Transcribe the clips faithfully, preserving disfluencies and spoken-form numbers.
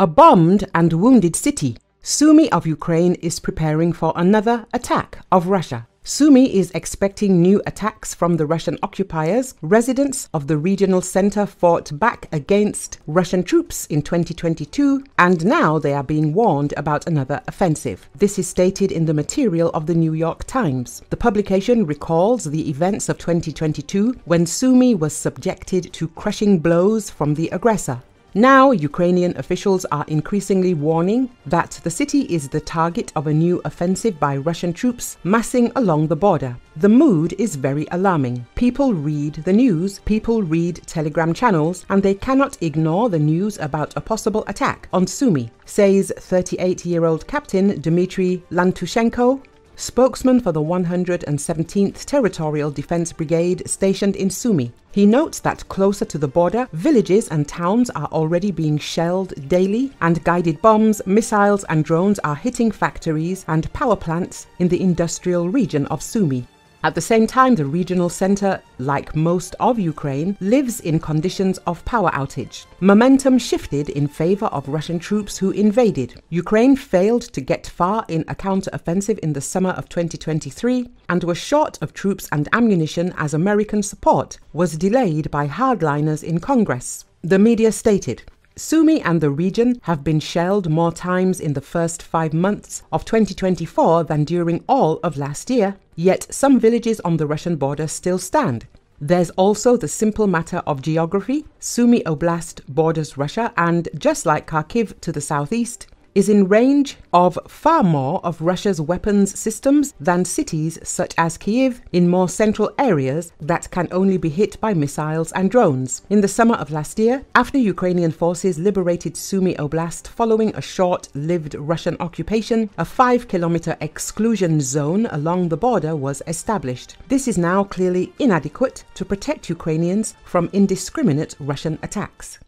A bombed and wounded city, Sumy of Ukraine is preparing for another attack of Russia. Sumy is expecting new attacks from the Russian occupiers. Residents of the regional center fought back against Russian troops in twenty twenty-two, and now they are being warned about another offensive. This is stated in the material of the New York Times. The publication recalls the events of twenty twenty-two when Sumy was subjected to crushing blows from the aggressor. Now, Ukrainian officials are increasingly warning that the city is the target of a new offensive by Russian troops massing along the border. The mood is very alarming. People read the news, people read telegram channels, and they cannot ignore the news about a possible attack on Sumy, says thirty-eight-year-old Captain Dmitry Lantushenko, spokesman for the one hundred seventeenth Territorial Defense Brigade stationed in Sumy. He notes that closer to the border, villages and towns are already being shelled daily, and guided bombs, missiles and drones are hitting factories and power plants in the industrial region of Sumy. At the same time, the regional center, like most of Ukraine, lives in conditions of power outage. Momentum shifted in favor of Russian troops who invaded. Ukraine failed to get far in a counter-offensive in the summer of twenty twenty-three and was short of troops and ammunition as American support was delayed by hardliners in Congress. The media stated, Sumy and the region have been shelled more times in the first five months of twenty twenty-four than during all of last year, yet some villages on the Russian border still stand. There's also the simple matter of geography. Sumy Oblast borders Russia and, just like Kharkiv to the southeast, is in range of far more of Russia's weapons systems than cities such as Kyiv in more central areas that can only be hit by missiles and drones. In the summer of last year, after Ukrainian forces liberated Sumy Oblast following a short-lived Russian occupation, a five-kilometer exclusion zone along the border was established. This is now clearly inadequate to protect Ukrainians from indiscriminate Russian attacks.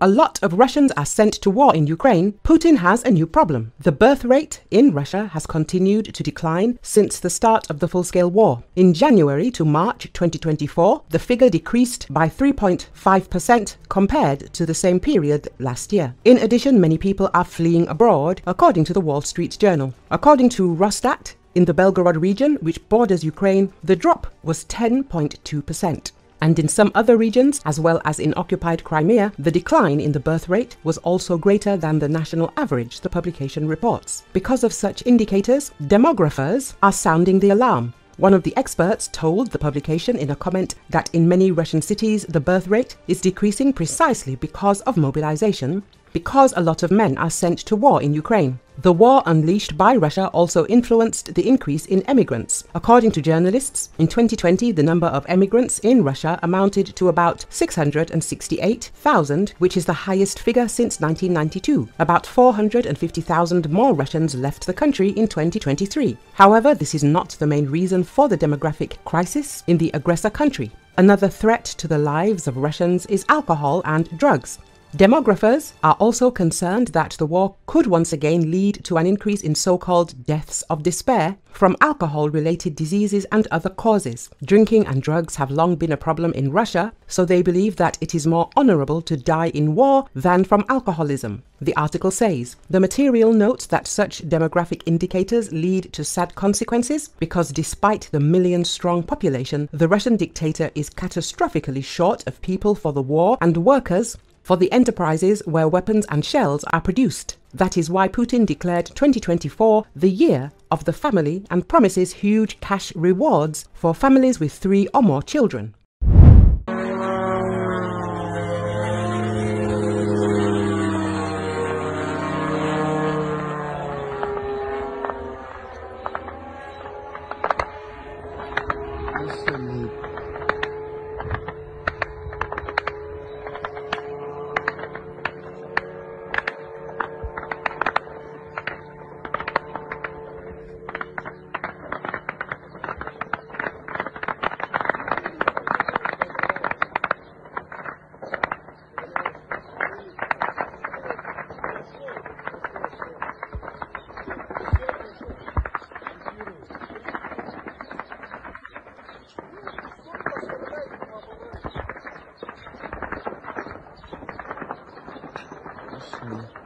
A lot of Russians are sent to war in Ukraine. Putin has a new problem. The birth rate in Russia has continued to decline since the start of the full-scale war. In January to March twenty twenty-four, the figure decreased by three point five percent compared to the same period last year. In addition, many people are fleeing abroad, according to the Wall Street Journal. According to Rosstat, in the Belgorod region, which borders Ukraine, the drop was ten point two percent. And in some other regions, as well as in occupied Crimea, the decline in the birth rate was also greater than the national average, the publication reports. Because of such indicators, demographers are sounding the alarm. One of the experts told the publication in a comment that in many Russian cities, the birth rate is decreasing precisely because of mobilization, because a lot of men are sent to war in Ukraine. The war unleashed by Russia also influenced the increase in emigrants. According to journalists, in twenty twenty, the number of emigrants in Russia amounted to about six hundred sixty-eight thousand, which is the highest figure since nineteen ninety-two. About four hundred fifty thousand more Russians left the country in twenty twenty-three. However, this is not the main reason for the demographic crisis in the aggressor country. Another threat to the lives of Russians is alcohol and drugs. Demographers are also concerned that the war could once again lead to an increase in so-called deaths of despair from alcohol-related diseases and other causes. Drinking and drugs have long been a problem in Russia, so they believe that it is more honorable to die in war than from alcoholism, the article says. The material notes that such demographic indicators lead to sad consequences because despite the million-strong population, the Russian dictator is catastrophically short of people for the war and workers for the enterprises where weapons and shells are produced. That is why Putin declared twenty twenty-four the year of the family and promises huge cash rewards for families with three or more children. Mm.